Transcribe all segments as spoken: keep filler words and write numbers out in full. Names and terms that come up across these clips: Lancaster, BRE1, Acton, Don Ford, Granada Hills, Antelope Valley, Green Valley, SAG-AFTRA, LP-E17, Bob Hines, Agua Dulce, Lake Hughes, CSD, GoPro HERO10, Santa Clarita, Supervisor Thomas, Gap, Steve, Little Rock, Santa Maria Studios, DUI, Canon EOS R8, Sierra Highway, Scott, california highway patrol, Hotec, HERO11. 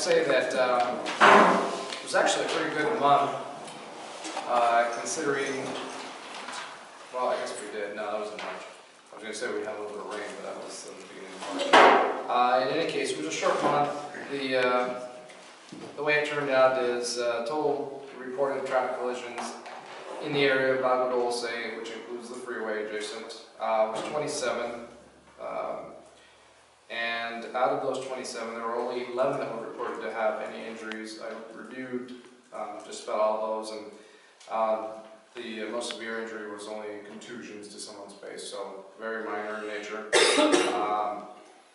say that um, it was actually a pretty good month, uh, considering, well, I guess we did. No, that was in March. I was going to say we had a little bit of rain, but that was in the beginning of March. Uh, in any case, it was a short month. The, uh, the way it turned out is uh, total reported traffic collisions in the area of Agua Dulce, which includes the freeway adjacent, uh, was twenty-seven. Um, and out of those twenty-seven, there were only eleven that were reported to have any injuries. I reviewed um, just about all those, and um, the most severe injury was only contusions to someone's face, so very minor in nature. um,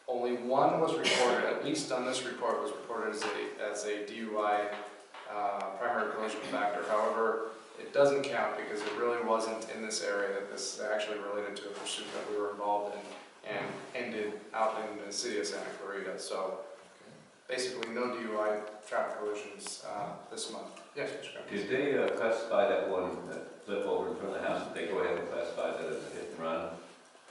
only one was reported, at least on this report, was reported as a, as a D U I uh, primary collision factor. However, it doesn't count because it really wasn't in this area that this actually related to a pursuit that we were involved in and ended out in the city of Santa Clarita. So okay. Basically no D U I traffic collisions uh, this month. Yes, Mister Did they uh, classify that one that flip over in front of the house? Did they go ahead and classify that as a hit and run?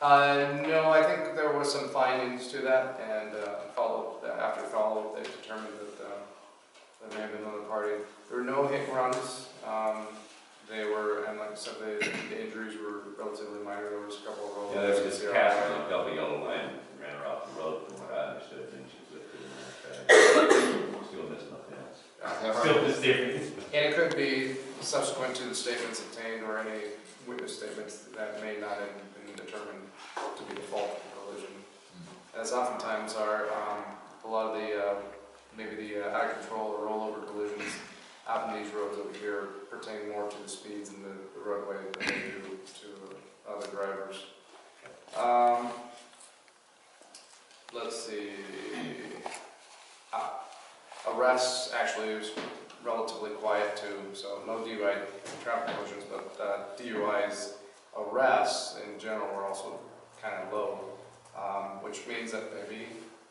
Uh, no, I think there was some findings to that, and uh, follow up, after follow-up they determined that uh, there may have been another party. There were no hit and runs. Um, They were, and like I said, they, the injuries were relatively minor. There was a couple of rolls. Yeah, there was this cast on a double yellow line ran her off the road from what I understood, and she flipped in there. Still missed nothing else. Uh, Still right. Mysterious. And it could be subsequent to the statements obtained or any witness statements that may not have been determined to be the fault of the collision. Mm-hmm. As oftentimes are, um, a lot of the, uh, maybe the uh, out of control or rollover collisions out in these roads over here pertain more to the speeds and the, the roadway than they do to other drivers. Um, let's see. Ah, arrests actually is relatively quiet too, so no D U I traffic collisions, but uh, D U Is arrests in general were also kind of low, um, which means that maybe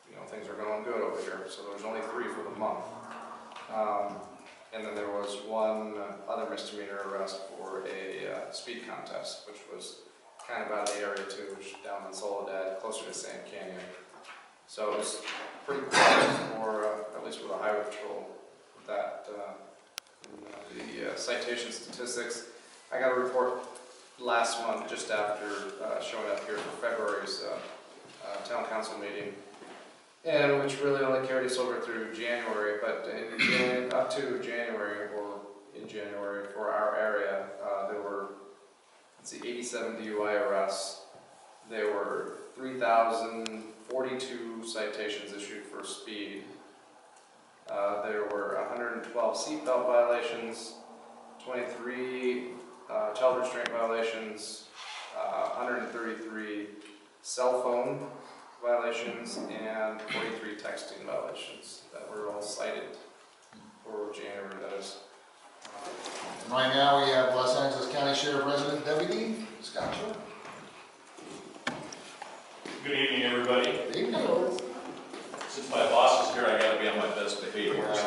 you know things are going good over here. So there was only three for the month. Um, And then there was one uh, other misdemeanor arrest for a uh, speed contest, which was kind of out of the area too, which was down in Soledad, closer to San Canyon. So it was pretty quiet for, uh, at least for the highway patrol, that uh, the uh, citation statistics. I got a report last month, just after uh, showing up here for February's uh, uh, town council meeting, and which really only carried us over through January, but in, in, up to January, or in January, for our area, uh, there were, let's see, eighty-seven D U I arrests. There were three thousand forty-two citations issued for speed. Uh, there were one hundred twelve seatbelt violations, twenty-three uh, child restraint violations, uh, one hundred thirty-three cell phone violations, and forty-three texting violations that were all cited for January, that is. And right now we have Los Angeles County Sheriff Resident Deputy Scott. Good evening, everybody. Good evening. Since my boss is here, I gotta be on my best behavior. Uh,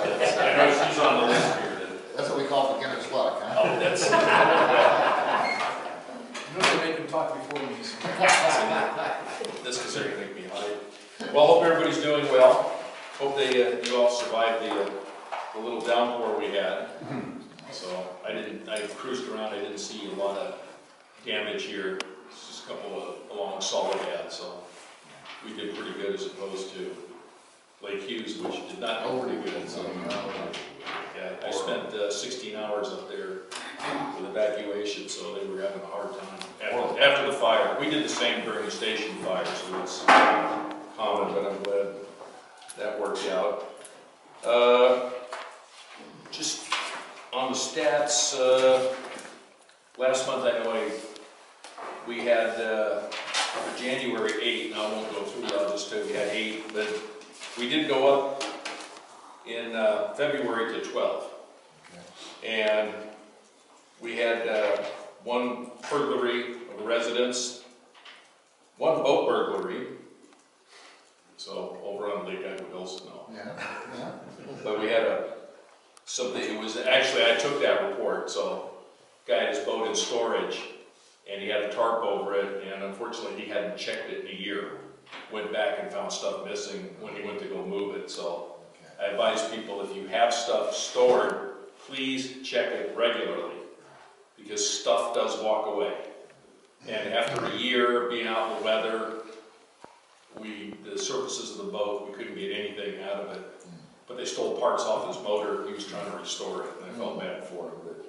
I know she's on the list here. Then. That's what we call beginner's luck, huh? Oh, that's. You know they made him talk before me. This is everything. Well, hope everybody's doing well. Hope they uh, you all survived the, uh, the little downpour we had. So I didn't. I cruised around. I didn't see a lot of damage here. It's just a couple of along Soledad. So we did pretty good as opposed to Lake Hughes, which did not go pretty good. So yeah, I spent uh, sixteen hours up there with evacuation. So they were having a hard time after, after the fire. We did the same during the station fire. So it's common, but I'm glad that worked out. Uh, just on the stats, uh, last month I know I, we had uh, January eight, and I won't go through that, I'll just tell you we had eight, but we did go up in uh, February to twelve. And we had uh, one burglary of the residents, one boat burglary. So over on Lake Agua Dulce now. Yeah. Yeah. But we had a something. It was actually I took that report. So guy had his boat in storage, and he had a tarp over it, and unfortunately he hadn't checked it in a year. Went back and found stuff missing when he went to go move it. So okay. I advise people, if you have stuff stored, please check it regularly, because stuff does walk away. And after a year of being out in the weather, we, the surfaces of the boat, we couldn't get anything out of it. But they stole parts off his motor. He was trying to restore it, and I felt bad for him. But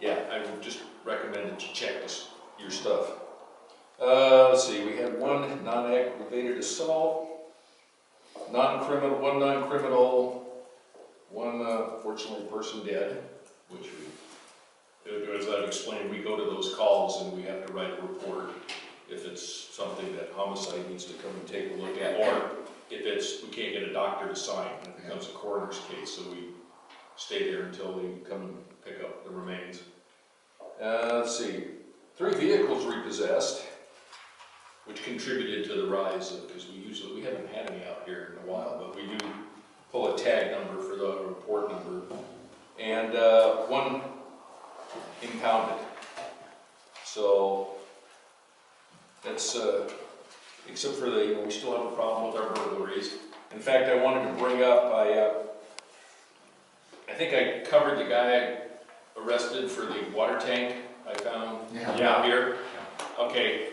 yeah, I would just recommend that you check this, your stuff. Uh, let's see, we had one non-aggravated assault, non-criminal, one non-criminal, one uh, fortunately person dead, which we, as I've explained, we go to those calls and we have to write a report if it's something that homicide needs to come and take a look at, or if it's, we can't get a doctor to sign, and it becomes a coroner's case, so we stay there until they come and pick up the remains. Uh, let's see, three vehicles repossessed, which contributed to the rise of, because we usually, we haven't had any out here in a while, but we do pull a tag number for the report number, and uh, one impounded. So that's, uh, except for the, we still have a problem with our burglaries. In fact, I wanted to bring up, I, uh, I think I covered the guy I arrested for the water tank I found yeah. out here. Yeah. Okay,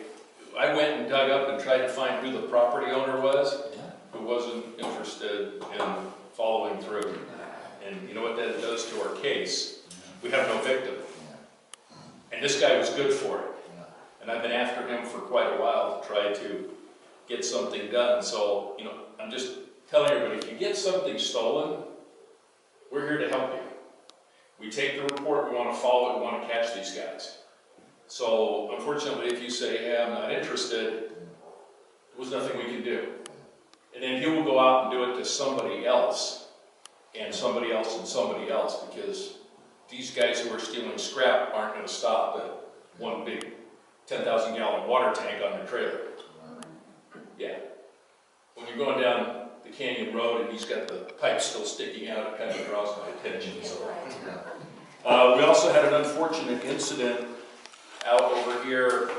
I went and dug up and tried to find who the property owner was, yeah. who wasn't interested in following through. And you know what that does to our case? We have no victim. And this guy was good for it. And I've been after him for quite a while to try to get something done. So, you know, I'm just telling everybody, if you get something stolen, we're here to help you. We take the report, we want to follow it, we want to catch these guys. So, unfortunately, if you say, hey, I'm not interested, there was nothing we can do. And then he will go out and do it to somebody else, and somebody else, and somebody else, because these guys who are stealing scrap aren't going to stop at one big ten thousand gallon water tank on the trailer. Yeah. When you're going down the canyon road and he's got the pipe still sticking out, it kind of draws my attention. So. Uh, we also had an unfortunate incident out over here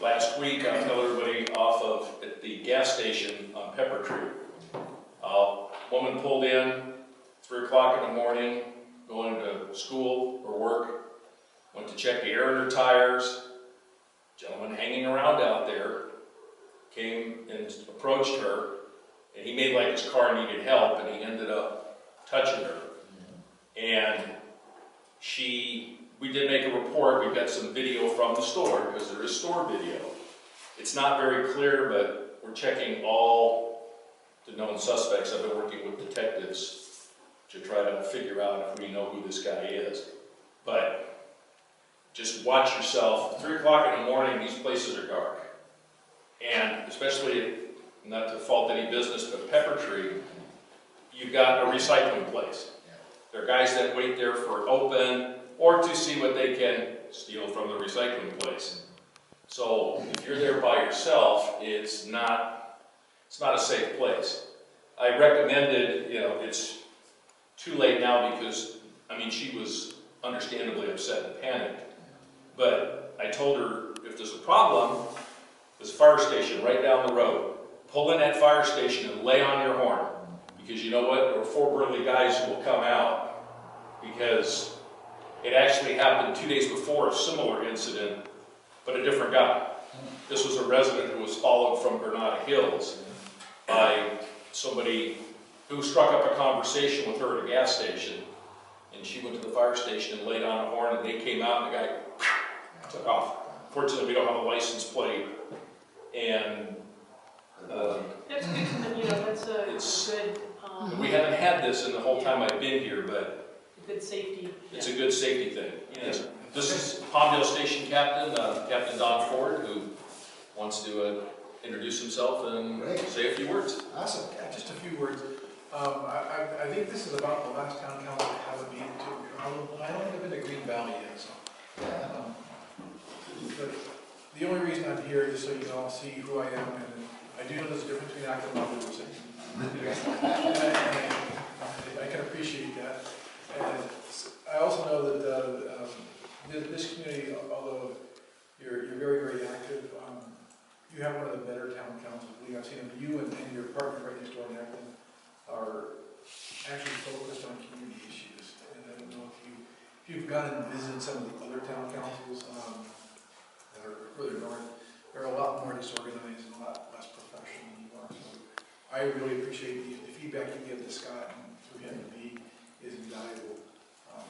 last week. I tell everybody off of at the gas station on Pepper Tree. Uh, woman pulled in, three o'clock in the morning, going to school or work, went to check the air in her tires. Gentleman hanging around out there came and approached her, and he made like his car needed help, and he ended up touching her. And she, we did make a report. We've got some video from the store, because there is store video. It's not very clear, but we're checking all the known suspects. I've been working with detectives to try to figure out if we know who this guy is. But just watch yourself. Three o'clock in the morning, these places are dark. And especially, not to fault any business, but Pepper Tree, you've got a recycling place. There are guys that wait there for open or to see what they can steal from the recycling place. So if you're there by yourself, it's not, it's not a safe place. I recommended, you know, it's too late now because, I mean, she was understandably upset and panicked. But I told her, if there's a problem, there's a fire station right down the road. Pull in that fire station and lay on your horn. Because you know what? There were four burly guys who will come out, because it actually happened two days before, a similar incident, but a different guy. This was a resident who was followed from Granada Hills by somebody who struck up a conversation with her at a gas station. And she went to the fire station and laid on a horn, and they came out, and the guy took off. Fortunately, we don't have a license plate, and uh, that's good to know. You know, that's a it's, good. Um, we haven't had this in the whole time I've been here, but good safety. It's yeah. a good safety thing. Yeah. This is Palmdale Station Captain uh, Captain Don Ford, who wants to uh, introduce himself and Great. say a few words. Awesome, just a few words. Um, I, I think this is about the last town council I haven't been to. I don't think I've been to Green Valley yet, so. Um, but the only reason I'm here is so you can all see who I am, and I do know there's a difference between Acton and Agua Dulce. I, I can appreciate that. And I also know that the, um, this community, although you're, you're very, very active, um, you have one of the better town councils. I've seen them, you and, and your partner right next door in Acton are actually focused on community issues. And I don't know if, you, if you've gone and visited some of the other town councils um, that are further north. They're a lot more disorganized and a lot less professional than you are. So I really appreciate the, the feedback you give to Scott and through him to me is invaluable. Um,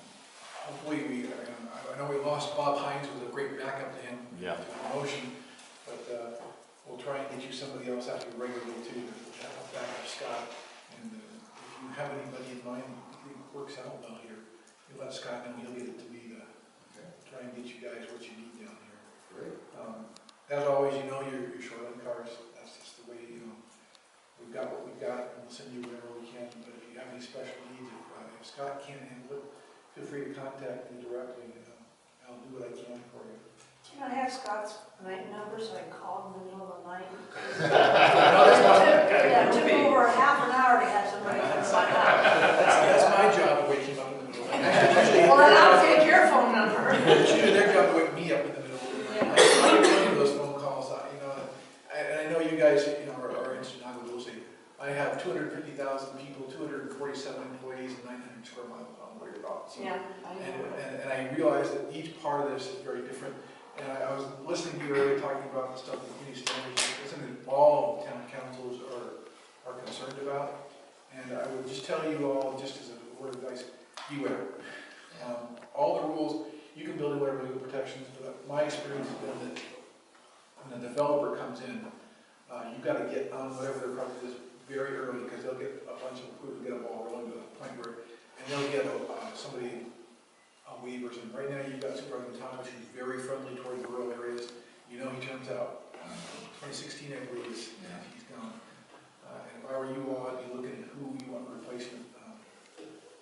hopefully, we, I know we lost Bob Hines with a great backup to him, yeah, to promotion, but uh, we'll try and get you somebody else after you regularly too, to help back up Scott. And uh, if you have anybody in mind who works out well here, you let Scott know, he'll get it to me to okay. try and get you guys what you need down here. Great. Um, As always, you know you're, you're short on cars. That's just the way, you know, we've got what we've got, and we'll send you whatever we can. But if you have any special needs, if, uh, if Scott can't handle it, feel free to contact me directly. You know, I'll do what I can for you. Can I have Scott's night number so I can call him in the middle of the night? Yeah, it took me over half an hour to have somebody come sign up. That's my job to wake him up in the middle of the night. Well, then I'll take your phone number. It's usually their job to wake me up in the middle of the night. Yeah. You guys, you know, are, are interested in Agua Dulce. I have two hundred fifty thousand people, two hundred forty-seven employees, and nine hundred square miles. I'm worried about. So, yeah, I and, and, and I realize that each part of this is very different. And I, I was listening to you earlier talking about the stuff that community standards, something that all town councils are are concerned about. And I would just tell you all, just as a word of advice, beware. Um, all the rules, you can build in whatever legal protections, but my experience has been that when a developer comes in, Uh, you've got to get on whatever their project is very early, because they'll get a bunch of approval, get them all rolling to the point where, and they'll get a, uh, somebody a waiver. And right now you've got Supervisor Thomas, who's very friendly toward the rural areas. You know, he turns out uh, twenty sixteen, I believe, is, yeah. he's gone. Uh, and if I were you all, I'd be looking at who you want replacement, um,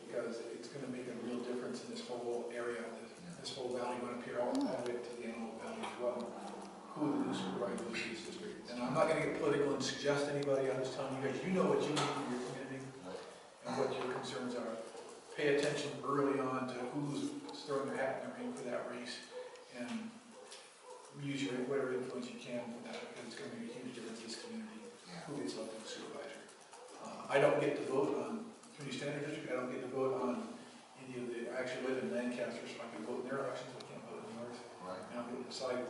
because it's going to make a real difference in this whole area, this, yeah. this whole valley. You want to peer all the way to the Antelope Valley as well. Who the supervisor is in this district? And I'm not going to get political and suggest anybody. I'm just telling you guys, you know what you need for your community and what your concerns are. Pay attention early on to who's throwing their hat in the ring for that race, and use your whatever influence you can for that, because it's going to make a huge difference in this community. Yeah. Who gets elected supervisor? Uh, I don't get to vote on community standard district. I don't get to vote on any of the. I actually live in Lancaster, so I can vote in their elections. I can't vote in yours. Right. And I'm going to decide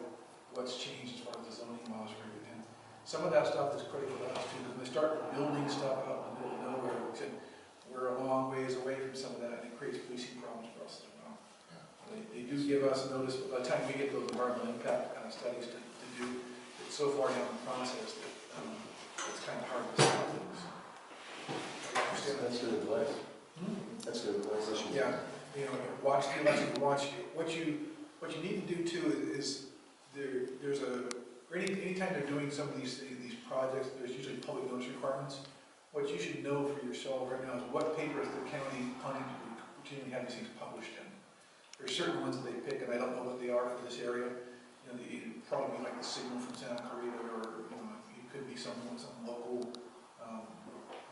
what's changed as far as the zoning laws for everything. Some of that stuff is critical to us too, because when they start building stuff out in the middle of nowhere, we're a long ways away from some of that, and it creates policing problems for us as well. Yeah. They, they do give us notice, but by the time we get those environmental impact kind of studies to, to do, it's so far down the process that um, it's kind of hard to stop things. So, that's good advice. Hmm? That's good advice. Yeah, you know, watch the election, watch what you what you need to do too is. There, there's a, any anytime they're doing some of these these projects, there's usually public notice requirements. What you should know for yourself right now is what papers the county planning to routinely have these things published in. There's certain ones that they pick, and I don't know what they are for this area. You know, the, probably like the Signal from Santa Clarita, or you know, it could be some some local um,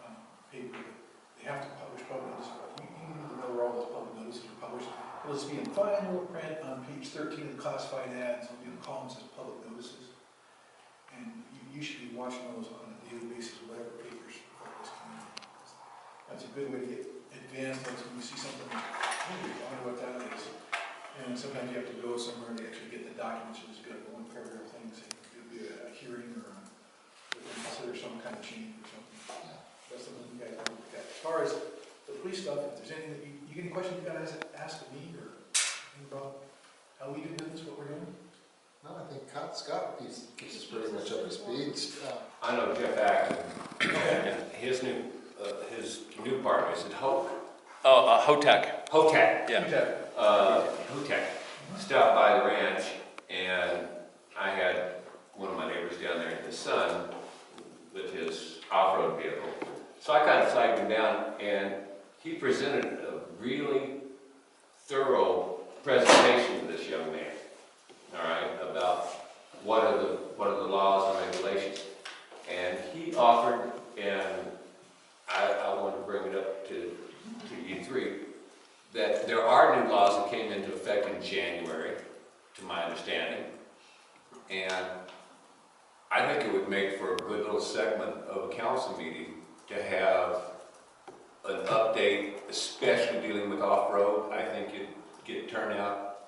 um, paper. They have to publish public notice. You, you need to know where all those public notices are published. It'll just be in final print on page thirteen of the classified ads. It'll be in columns as public notices. And you, you should be watching those on a daily basis, whatever papers for this community. That's a good way to get advanced looks when you see something, I wonder what that is. And sometimes you have to go somewhere and actually get the documents, which is good. One paragraph thing, so it'll be a, a hearing or a, consider some kind of change or something. Yeah. That's something you guys have to look at. As far as the police stuff, if there's anything that you You any questions you guys ask me or about how we do business, what we're doing? No, I think Scott keeps us pretty much up to speed. I know Jeff Acton. And his new uh, his new partner is it Hoke? Oh, uh, Hotec. Hotec. Yeah. Hotec. Uh, Hotec. Stopped by the ranch, and I had one of my neighbors down there, his son, with his off-road vehicle. So I kind of flagged him down, and he presented really thorough presentation to this young man, all right, about what are the what are the laws and regulations. And he offered, and I, I want to bring it up to, to you three, that there are new laws that came into effect in January, to my understanding. And I think it would make for a good little segment of a council meeting to have an update, especially dealing with off-road. I think you'd get turnout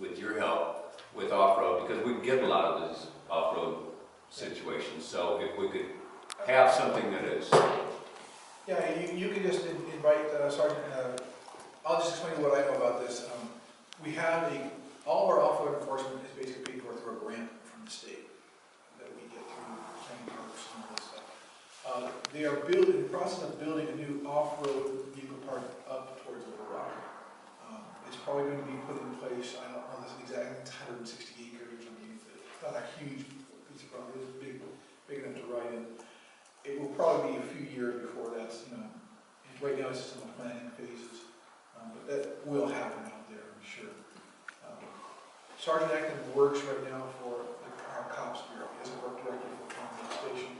with, with your help with off-road, because we get a lot of these off-road situations. So if we could have something that is... Yeah, you, you can just invite uh, Sergeant, uh, I'll just explain what I know about this. Um, we have a, all of our off-road enforcement is basically paid for through a grant from the state that we get through planning parks and all this stuff. Uh, they are building, in the process of building a new off-road vehicle park up towards Little Rock. Um, it's probably going to be put in place, I don't know this exactly, it's one hundred sixty acres. I mean, it's not a huge piece of property, it's big, big enough to ride in. It will probably be a few years before that's, you know, right now it's just in the planning phases. Um, but that will happen out there, I'm sure. Um, Sergeant Acton works right now for like, our cops bureau. He doesn't work directly for Palmdale Station.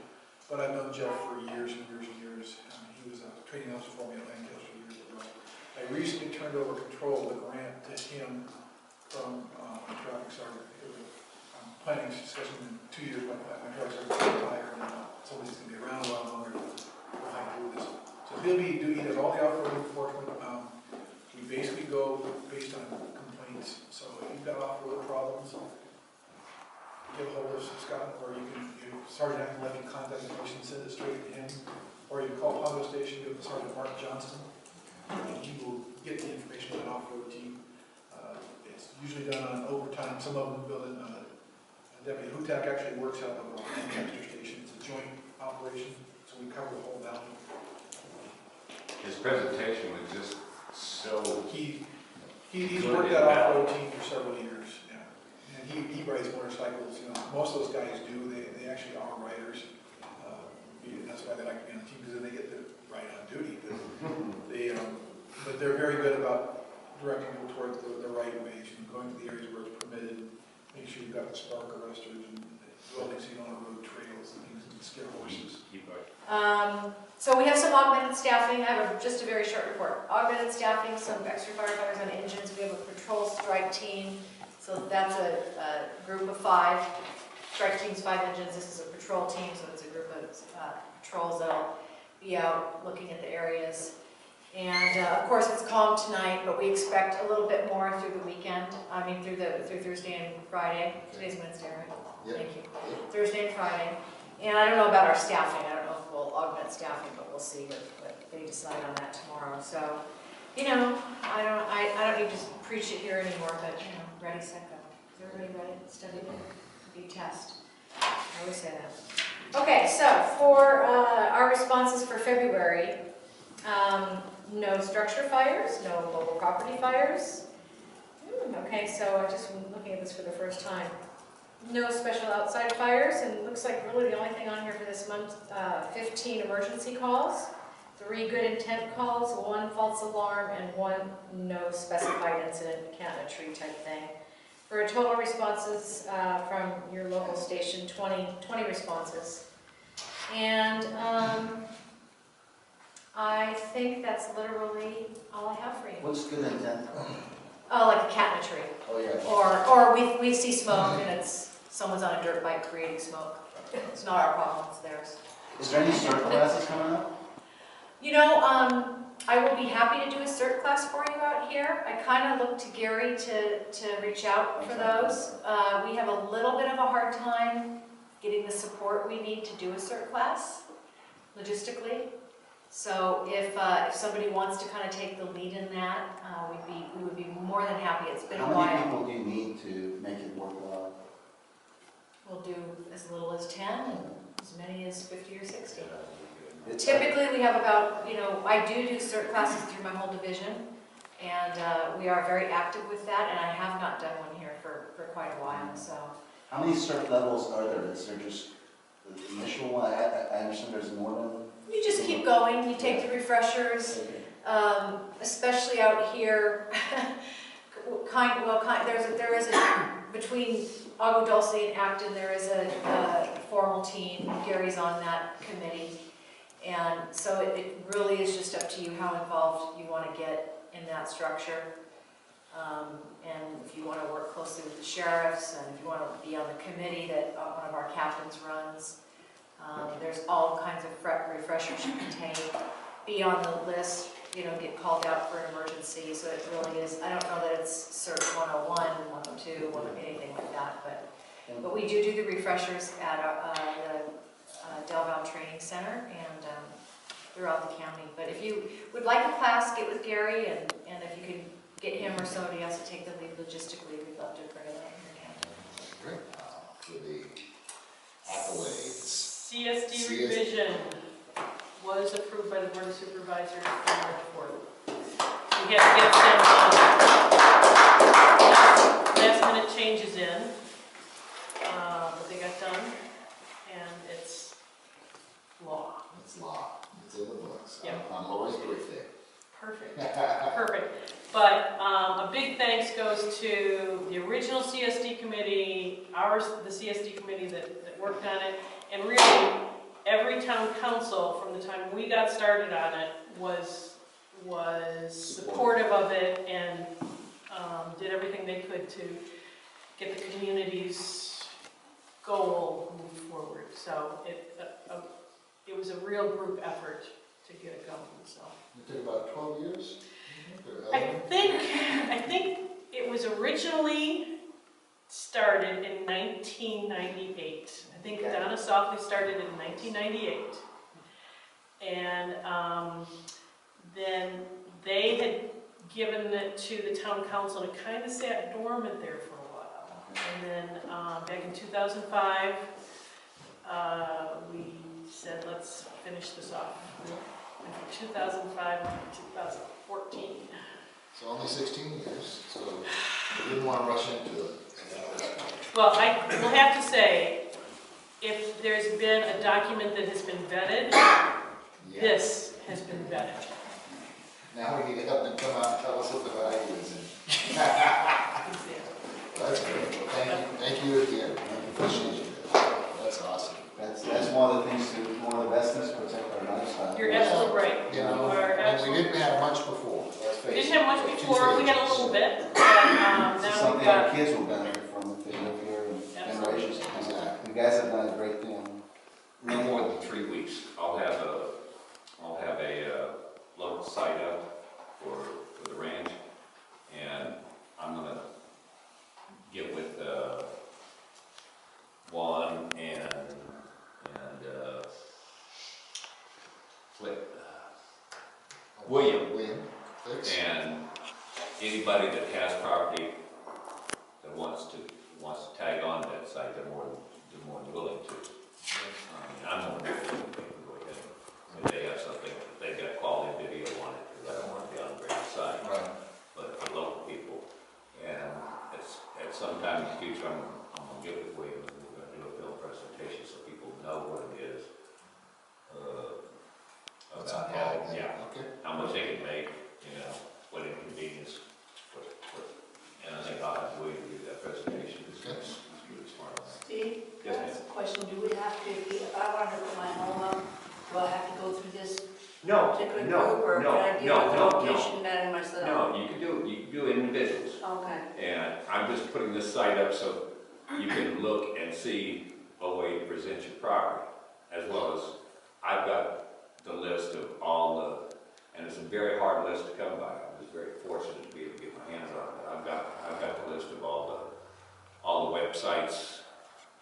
But I've known Jeff for years and years and years. Um, he was a training officer for me at Lancaster years ago. I recently turned over control of the grant to him from um, a traffic sergeant. I'm planning to discuss in two years my, my traffic sergeant will hire him. Somebody's going to be around a lot longer when I do this. So he'll be doing he all the off-road enforcement. Um, we basically go based on complaints. So if you've got off-road problems, get a hold of Scott, or you can, you know, Sergeant Acton left your contact information, send it straight to him, or you call Palmdale Station, go to Sergeant Mark Johnson, and he will get the information to an off-road team. Uh, it's usually done on overtime. Some of them build it. Uh, Deputy Hotec actually works out of the Lancaster Station. It's a joint operation, so we cover the whole valley. His presentation was just so. He, he he's worked that off-road team for several years. He, he rides motorcycles, you know, most of those guys do, they, they actually are riders. Uh, that's why they like to be on the team, because then they get to ride on duty. But, they, um, but they're very good about directing people towards the, the right ways, and going to the areas where it's permitted, make sure you've got the spark arresters, and buildings so you don't road trails, and things that can scare horses. Um, so we have some augmented staffing. I have a, just a very short report. Augmented staffing, some extra firefighters on engines, we have a patrol strike team. So that's a, a group of five, strike teams, five engines. This is a patrol team, so it's a group of uh, patrols that'll be out looking at the areas. And uh, of course, it's calm tonight, but we expect a little bit more through the weekend. I mean, through the through Thursday and Friday. Today's Wednesday, right? Yep. Thank you. Yep. Thursday and Friday. And I don't know about our staffing. I don't know if we'll augment staffing, but we'll see what, what they decide on that tomorrow. So, you know, I don't, I, I don't need to preach it here anymore, but you know. Ready, set, go. Is everybody ready? Study it. Be test. I always say that. Okay, so for uh, our responses for February, um, no structure fires, no mobile property fires. Hmm, okay, so I'm just looking at this for the first time. No special outside fires, and it looks like really the only thing on here for this month, uh, fifteen emergency calls, three good intent calls, one false alarm, and one no specified incident, count a tree type thing. For a total responses uh, from your local station, twenty, twenty responses. And um, I think that's literally all I have for you. What's good intent? Oh, like a cat in a tree. Oh, yeah. Or, or we, we see smoke and it's someone's on a dirt bike creating smoke. It's not our problem, it's theirs. Is there any CERT classes coming up? You know, um, I will be happy to do a CERT class for you out here. I kind of look to Gary to, to reach out for those. Uh, we have a little bit of a hard time getting the support we need to do a CERT class, logistically. So if, uh, if somebody wants to kind of take the lead in that, uh, we'd be, we would be more than happy. It's been a while. How many people do you need to make it worthwhile? We'll do as little as ten, and as many as fifty or sixty. Typically, we have about, you know, I do do CERT classes through my whole division, and uh, we are very active with that, and I have not done one here for, for quite a while, so. How many CERT levels are there? Is there just the initial one? I, I understand there's more than them. You just keep going. You take the refreshers, um, especially out here. kind, well, kind, there's a, there is a, between Agua Dulce and Acton, there is a, a formal team. Gary's on that committee. And so it, it really is just up to you how involved you want to get in that structure. Um, and if you want to work closely with the sheriffs, and if you want to be on the committee that one of our captains runs, um, there's all kinds of refreshers you can take. be on the list, you know, get called out for an emergency. So it really is, I don't know that it's CERT one oh one, one oh two, anything like that. But but we do do the refreshers at uh, the uh, Delval Training Center and um, throughout the county. But if you would like a class, get with Gary, and, and if you could get him or somebody else to take the lead logistically, we'd love to bring that in your county. Great. Uh, to the accolades. C S D revision was approved by the Board of Supervisors on March fourth. We had to get some uh, last minute changes in, uh, but they got done, and it's law. It's law. It's in the books. Yep. On Lori's birthday. Perfect. Perfect. But um, a big thanks goes to the original C S D committee, ours, the C S D committee that, that worked on it, and really, every town council, from the time we got started on it, was was supportive of it and um, did everything they could to get the community's goal moved forward. So it uh, uh, it was a real group effort to get it going. So it took about twelve years. I think I think it was originally started in nineteen ninety-eight. I think Donna Softly started in nineteen ninety-eight, and um, then they had given it to the town council and it kind of sat dormant there for a while. And then um, back in two thousand five, uh, we said, let's finish this off. And from two thousand five to two thousand fourteen. So only sixteen years, so we didn't want to rush into it. Well, I will have to say, if there's been a document that has been vetted, yeah. This has been vetted. Now we need to help them come out and tell us what the value is in. That's great. Well, thank, thank you again. I appreciate you. That's awesome. That's that's one of the things, to one of the best things to protect our lifestyle. You're absolutely right. You know, you are and absolutely. We didn't have much before. Let's face it. We didn't have much before. We got a little bit. But, um, now something we've got, our kids will benefit from if they live here and generations. You guys have done a great thing. No more than three weeks. I'll have a, I'll have a uh, local site up for, for the ranch, and I'm gonna get with uh, Juan and and uh, Flip, uh, William, William, and anybody that has property that wants to wants to tag on to that site. They're more than more than willing to. Um, I'm more than willing to go ahead. If they have something, if they've got quality video on it, because I don't want to be on the great side. Right. But for local people. And it's, at some time in the future, I'm, I'm going to give it away and we're going to do a film presentation so people know what it is. Uh, about how, yeah, okay. How much they can make, you know, what inconvenience. What, what, and I think I'll have William do that presentation. Okay. Steve, yes, that's a question. Do we have to, if I want to put my home up, do I have to go through this no, particular no, group, or no, can I do no, no, location no. man myself? No, you can do you can do individuals. Okay. And I'm just putting this site up so you can look and see a way to present your property, as well as I've got the list of all the, and it's a very hard list to come by. I'm just very fortunate to be able to get my hands on it. I've got I've got the list of all the all the websites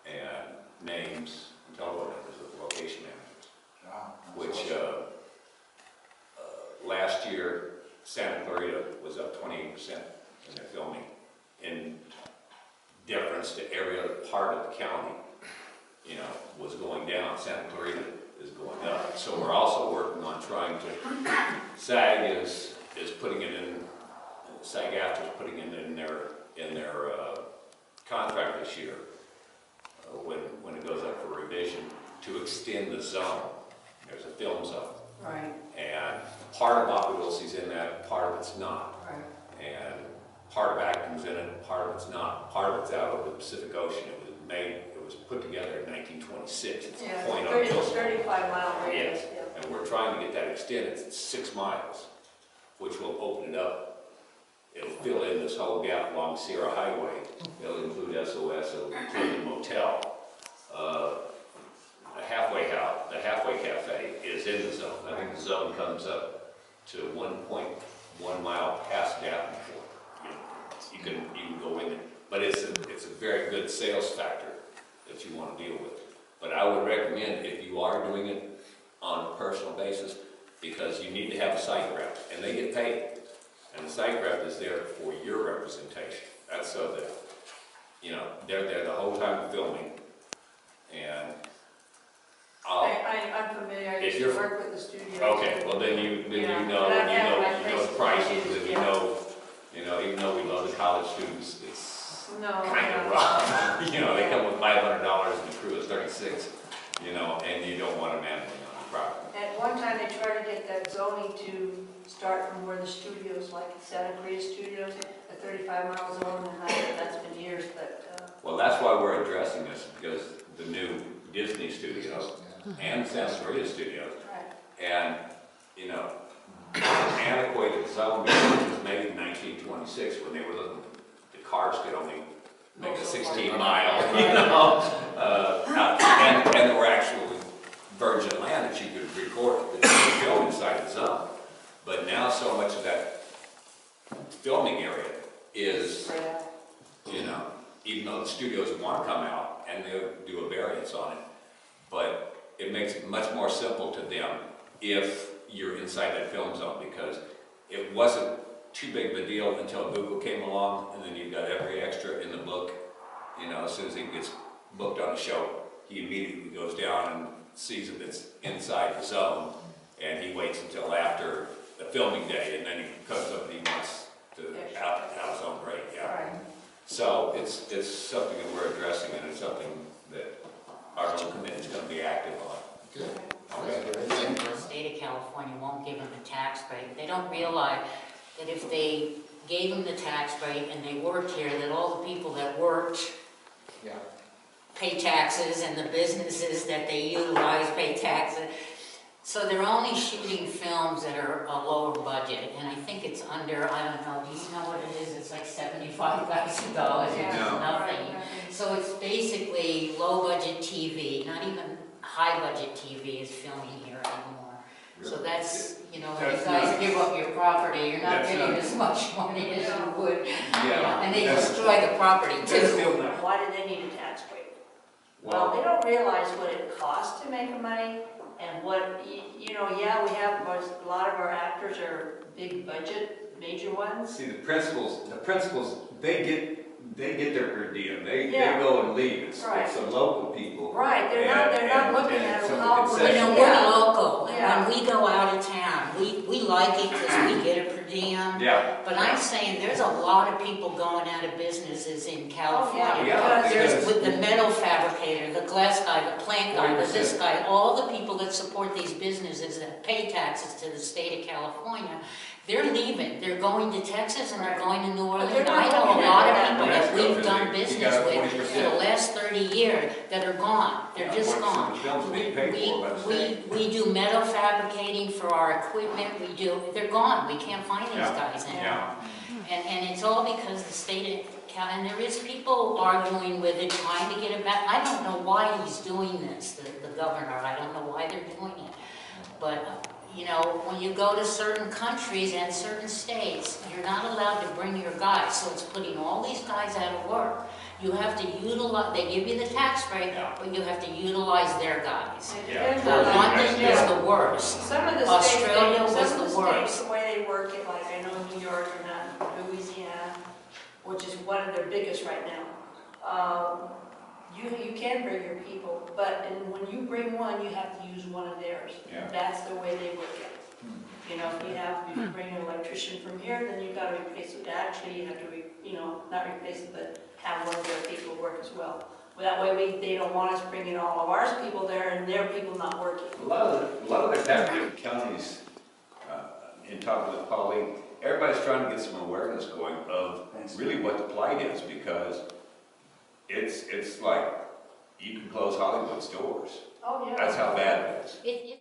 and names and telephone numbers of the location managers. Wow, which awesome. uh, uh, last year Santa Clarita was up twenty-eight percent in their filming in deference to every other part of the county, you know, was going down. Santa Clarita is going up. So we're also working on trying to, SAG is, is putting it in, SAG-AFTRA is putting it in their, in their uh, contract this year. When, when it goes up for revision, to extend the zone. There's a film zone. Right. And part of Agua Dulce's in that, part of it's not. Right. And part of Acton's in it, part of it's not. Part of it's out over the Pacific Ocean. It was made, it was put together in nineteen twenty-six. It's yeah, a point on Dulce. thirty-five mile radius. Yes. Yeah. And we're trying to get that extended. It's six miles, which will open it up. It'll fill in this whole gap along Sierra Highway. It'll include S O S, it'll include the motel, uh, the halfway house, the halfway cafe is it's in the zone. I think the zone comes up to one point one mile past Davenport. You can, you can go in there. But it's a, it's a very good sales factor that you want to deal with. But I would recommend, if you are doing it on a personal basis, because you need to have a site rep, and they get paid. And the site rep is there for your representation. That's so that, you know, they're there the whole time filming. And I'll, I, I, I'm familiar. I used to work with the studio. Okay, well then you, then yeah. you know, and you know, you know the prices, and you know, you know, even though we love the college students, it's no, kind of rough. you know, they come with five hundred dollars and the crew is thirty-six. You know, and you don't want to manage on the property. At one time, they tried to get that zoning to start from where the studios, like Santa Maria Studios, at thirty-five miles zone, and that's been years. But uh, well, that's why we're addressing this, because the new Disney Studios and Santa Maria Studios, right. and you know, antiquated zone was made in nineteen twenty-six when they were looking. The cars could only make a sixteen mile, you know, uh, out, and, and there were actually virgin land that you could record that you could film inside the zone. But now so much of that filming area is, you know, even though the studios want to come out and they do a variance on it, but it makes it much more simple to them if you're inside that film zone, because it wasn't too big of a deal until Google came along, and then you've got every extra in the book. You know, as soon as he gets booked on a show, he immediately goes down and sees if it's inside the zone, and he waits until after the filming day, and then he comes up and he wants to out out zone break. Yeah. Right. So it's it's something that we're addressing, and it's something that our own committee is going to be active on. Good. Okay. The state of California won't give them a tax break. They don't realize that if they gave them the tax break and they worked here, that all the people that worked yeah. pay taxes, and the businesses that they utilize pay taxes. So they're only shooting films that are a lower budget, and I think it's under, I don't know, do you know what it is? It's like seventy-five thousand dollars or yeah. nothing. So it's basically low budget T V, not even high budget T V is filming here anymore. So that's, you know, when you guys give up your property, you're not getting as much money as you would. Yeah. And they destroy the property too. Why do they need a tax break? Well, they don't realize what it costs to make money, and what, you know, yeah, we have, a lot of our actors are big budget, major ones. See, the principals, the principals, they get... They get their per diem. They yeah. they go and leave. It's, right. it's the local people. Right. They're and, not they're and, not looking at a local. You know, we're yeah. local. Yeah. When we go out of town, we we like it because we get a per diem. Yeah. But I'm saying there's a lot of people going out of businesses in California. Oh, yeah. Yeah, there's with the metal fabricator, the glass guy, the plant guy, the this guy, all the people that support these businesses that pay taxes to the state of California. They're leaving. They're going to Texas and they're going to New Orleans. I know a lot of people that we've done business with for the last thirty years that are gone. They're just gone. We, we, we do metal fabricating for our equipment. We do. They're gone. We can't find these guys anymore. And, and it's all because the state of California, and there is people arguing with it, trying to get it back. I don't know why he's doing this, the, the governor. I don't know why they're doing it. But... You know, when you go to certain countries and certain states, you're not allowed to bring your guys, so it's putting all these guys out of work. You have to utilize, they give you the tax break, yeah. but you have to utilize their guys. Yeah. So London yeah. is the worst. Some of the Australia states, was the, the worst. States, the way they work it, like I know New York or not, Louisiana, which is one of their biggest right now, um, You, you can bring your people, but and when you bring one, you have to use one of theirs. Yeah. That's the way they work it. Mm. You know, if you have if you bring an electrician from here, then you've got to replace it. Actually, you have to, re, you know, not replace it, but have one of their people work as well. Well, that way we, they don't want us bringing all of ours people there and their people not working. A lot of the, a lot of the counties, uh, in talking with Pauline, everybody's trying to get some awareness going of really what the plight is, because It's it's like you can close Hollywood's doors. Oh yeah. That's how bad it is. It, it